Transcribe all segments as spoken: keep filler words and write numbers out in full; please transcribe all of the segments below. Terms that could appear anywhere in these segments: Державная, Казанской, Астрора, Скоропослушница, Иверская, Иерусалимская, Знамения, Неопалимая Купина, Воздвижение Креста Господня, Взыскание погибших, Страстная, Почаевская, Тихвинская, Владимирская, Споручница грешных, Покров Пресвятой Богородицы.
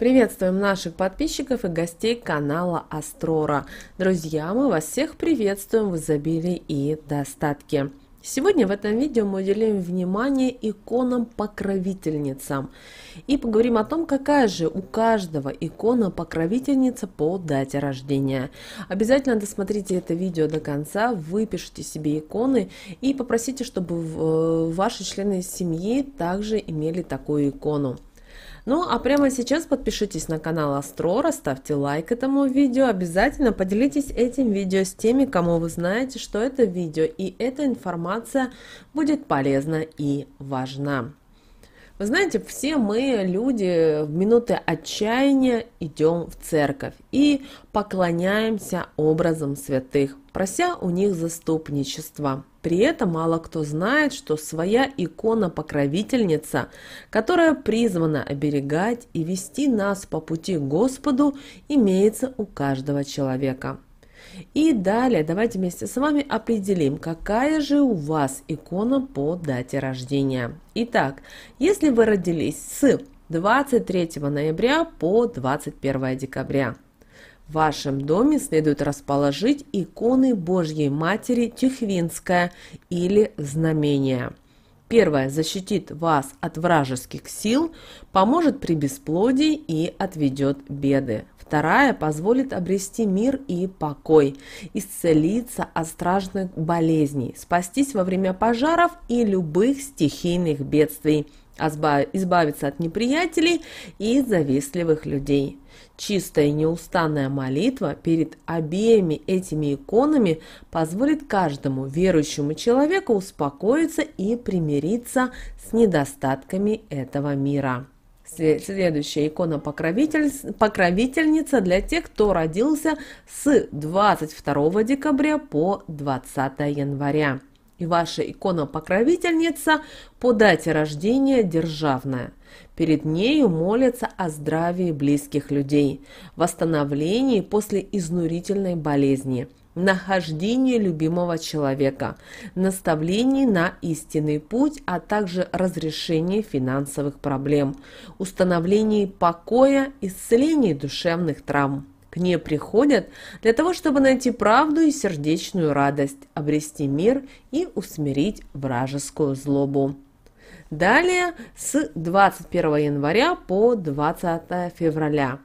Приветствуем наших подписчиков и гостей канала Астрора. Друзья, мы вас всех приветствуем в изобилии и достатке. Сегодня в этом видео мы уделим внимание иконам-покровительницам и поговорим о том, какая же у каждого икона-покровительница по дате рождения. Обязательно досмотрите это видео до конца, выпишите себе иконы и попросите, чтобы ваши члены семьи также имели такую икону. Ну а прямо сейчас подпишитесь на канал Астрора, ставьте лайк этому видео, обязательно поделитесь этим видео с теми, кому вы знаете, что это видео и эта информация будет полезна и важна. Вы знаете, все мы, люди, в минуты отчаяния идем в церковь и поклоняемся образам святых, прося у них заступничества. При этом мало кто знает, что своя икона-покровительница, которая призвана оберегать и вести нас по пути к Господу, имеется у каждого человека. И далее давайте вместе с вами определим, какая же у вас икона по дате рождения. Итак, если вы родились с двадцать третьего ноября по двадцать первое декабря, в вашем доме следует расположить иконы Божьей Матери Тихвинская или Знамения. Первая защитит вас от вражеских сил, поможет при бесплодии и отведет беды. Вторая позволит обрести мир и покой, исцелиться от страшных болезней, спастись во время пожаров и любых стихийных бедствий, избавиться от неприятелей и завистливых людей. Чистая и неустанная молитва перед обеими этими иконами позволит каждому верующему человеку успокоиться и примириться с недостатками этого мира. Следующая икона покровитель... покровительница для тех, кто родился с двадцать второго декабря по двадцатое января. И ваша икона-покровительница по дате рождения Державная. Перед нею молятся о здравии близких людей, восстановлении после изнурительной болезни, нахождении любимого человека, наставлении на истинный путь, а также разрешении финансовых проблем, установлении покоя, исцелении душевных травм. К ней приходят для того, чтобы найти правду и сердечную радость, обрести мир и усмирить вражескую злобу. Далее с двадцать первого января по двадцатое февраля.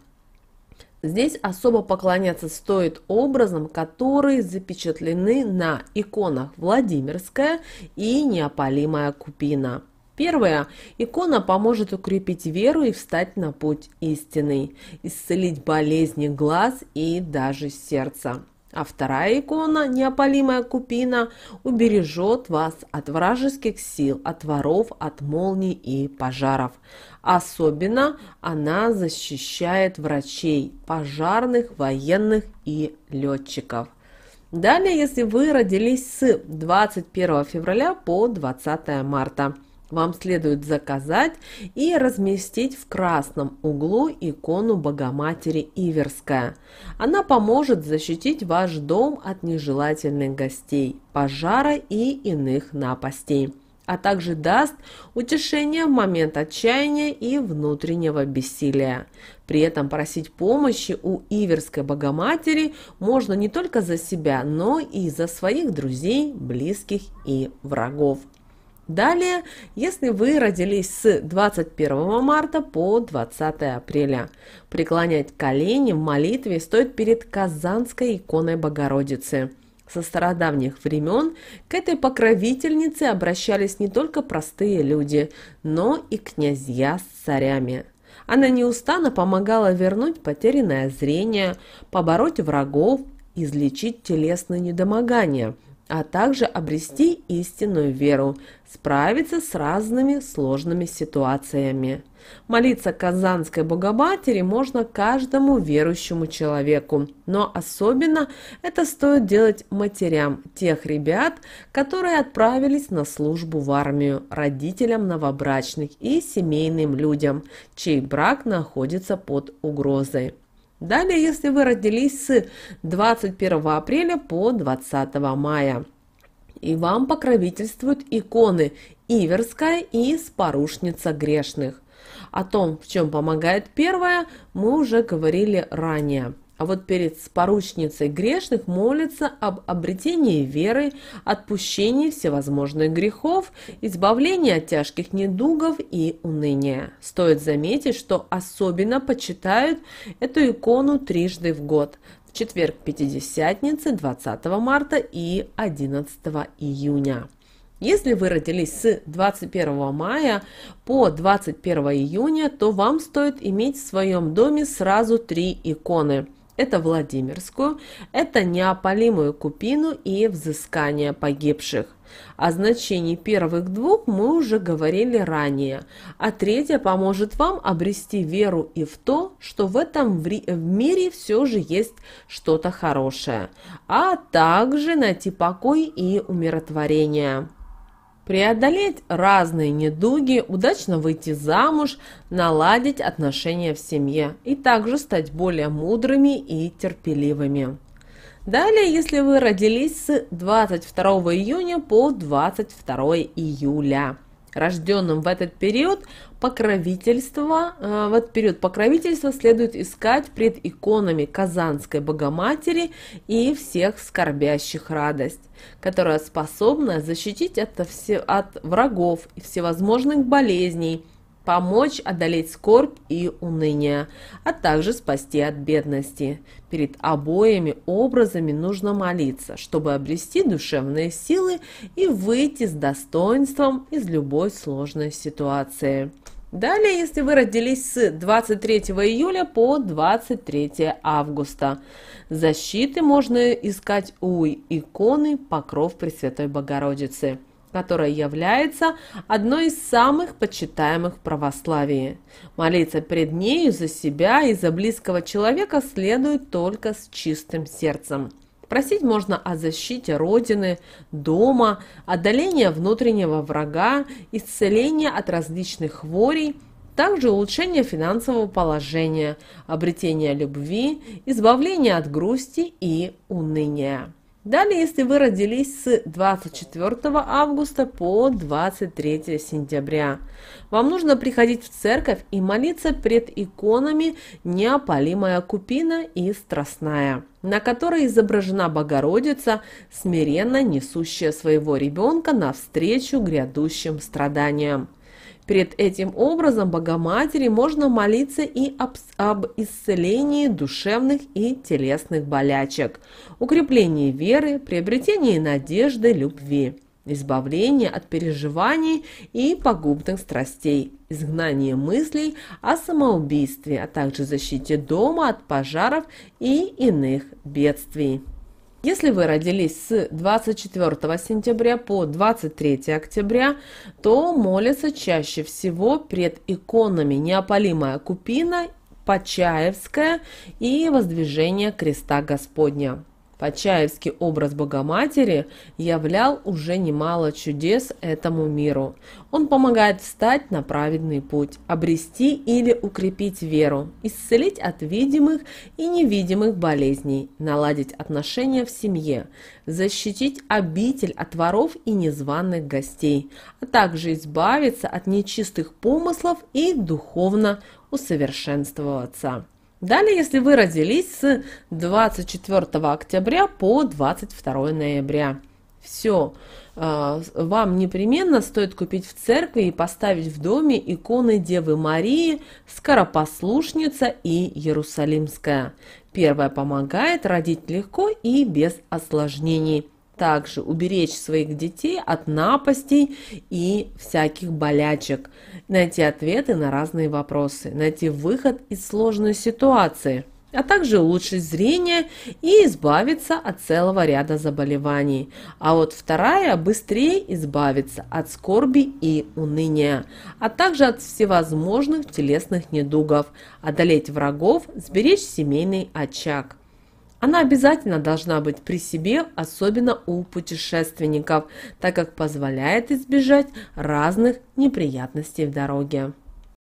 Здесь особо поклоняться стоит образам, которые запечатлены на иконах Владимирская и Неопалимая Купина. Первая икона поможет укрепить веру и встать на путь истинный, исцелить болезни глаз и даже сердца. А вторая икона, Неопалимая Купина, убережет вас от вражеских сил, от воров, от молний и пожаров. Особенно она защищает врачей, пожарных, военных и летчиков. Далее, если вы родились с двадцать первого февраля по двадцатое марта. Вам следует заказать и разместить в красном углу икону Богоматери Иверская. Она поможет защитить ваш дом от нежелательных гостей, пожара и иных напастей, а также даст утешение в момент отчаяния и внутреннего бессилия. При этом просить помощи у Иверской Богоматери можно не только за себя, но и за своих друзей, близких и врагов. Далее, если вы родились с двадцать первого марта по двадцатое апреля, преклонять колени в молитве стоит перед Казанской иконой Богородицы. Со стародавних времен к этой покровительнице обращались не только простые люди, но и князья с царями. Она неустанно помогала вернуть потерянное зрение, побороть врагов, излечить телесные недомогания, а также обрести истинную веру, справиться с разными сложными ситуациями. Молиться Казанской Богоматери можно каждому верующему человеку, но особенно это стоит делать матерям тех ребят, которые отправились на службу в армию, родителям новобрачных и семейным людям, чей брак находится под угрозой. Далее, если вы родились с двадцать первого апреля по двадцатое мая, и вам покровительствуют иконы Иверская и Споручница грешных. О том, в чем помогает первое, мы уже говорили ранее. А вот перед Споручницей грешных молится об обретении веры, отпущении всевозможных грехов, избавлении от тяжких недугов и уныния. Стоит заметить, что особенно почитают эту икону трижды в год – в четверг Пятидесятницы, двадцатого марта и одиннадцатого июня. Если вы родились с двадцать первого мая по двадцать первое июня, то вам стоит иметь в своем доме сразу три иконы. Это Владимирскую, это Неопалимую Купину и Взыскание погибших. О значении первых двух мы уже говорили ранее, а третья поможет вам обрести веру и в то, что в этом мире все же есть что-то хорошее, а также найти покой и умиротворение. Преодолеть разные недуги, удачно выйти замуж, наладить отношения в семье и также стать более мудрыми и терпеливыми. Далее, если вы родились с двадцать второго июня по двадцать второе июля. Рожденным в этот период покровительства, э, в этот период покровительства следует искать пред иконами Казанской Богоматери и всех скорбящих радость, которая способна защитить от, все, от врагов и всевозможных болезней, помочь одолеть скорбь и уныние, а также спасти от бедности. Перед обоими образами нужно молиться, чтобы обрести душевные силы и выйти с достоинством из любой сложной ситуации. Далее, если вы родились с двадцать третьего июля по двадцать третье августа, защиты можно искать у иконы Покров Пресвятой Богородицы, которая является одной из самых почитаемых в православии. Молиться пред нею за себя и за близкого человека следует только с чистым сердцем. Просить можно о защите Родины, дома, одолении внутреннего врага, исцелении от различных хворей, также улучшение финансового положения, обретение любви, избавление от грусти и уныния. Далее, если вы родились с двадцать четвёртого августа по двадцать третье сентября, вам нужно приходить в церковь и молиться пред иконами Неопалимая Купина и Страстная, на которой изображена Богородица, смиренно несущая своего ребенка навстречу грядущим страданиям. Перед этим образом Богоматери можно молиться и об, об исцелении душевных и телесных болячек, укреплении веры, приобретении надежды, любви, избавлении от переживаний и пагубных страстей, изгнании мыслей о самоубийстве, а также защите дома от пожаров и иных бедствий. Если вы родились с двадцать четвёртого сентября по двадцать третье октября, то молятся чаще всего пред иконами Неопалимая Купина, Почаевская и Воздвижение Креста Господня. Почаевский образ Богоматери являл уже немало чудес этому миру. Он помогает встать на праведный путь, обрести или укрепить веру, исцелить от видимых и невидимых болезней, наладить отношения в семье, защитить обитель от воров и незваных гостей, а также избавиться от нечистых помыслов и духовно усовершенствоваться. Далее, если вы родились с двадцать четвёртого октября по двадцать второе ноября, все э, вам непременно стоит купить в церкви и поставить в доме иконы Девы Марии, Скоропослушница и Иерусалимская. Первая помогает родить легко и без осложнений, также уберечь своих детей от напастей и всяких болячек, найти ответы на разные вопросы, найти выход из сложной ситуации, а также улучшить зрение и избавиться от целого ряда заболеваний. А вот вторая быстрее избавится от скорби и уныния, а также от всевозможных телесных недугов, одолеть врагов, сберечь семейный очаг. Она обязательно должна быть при себе, особенно у путешественников, так как позволяет избежать разных неприятностей в дороге.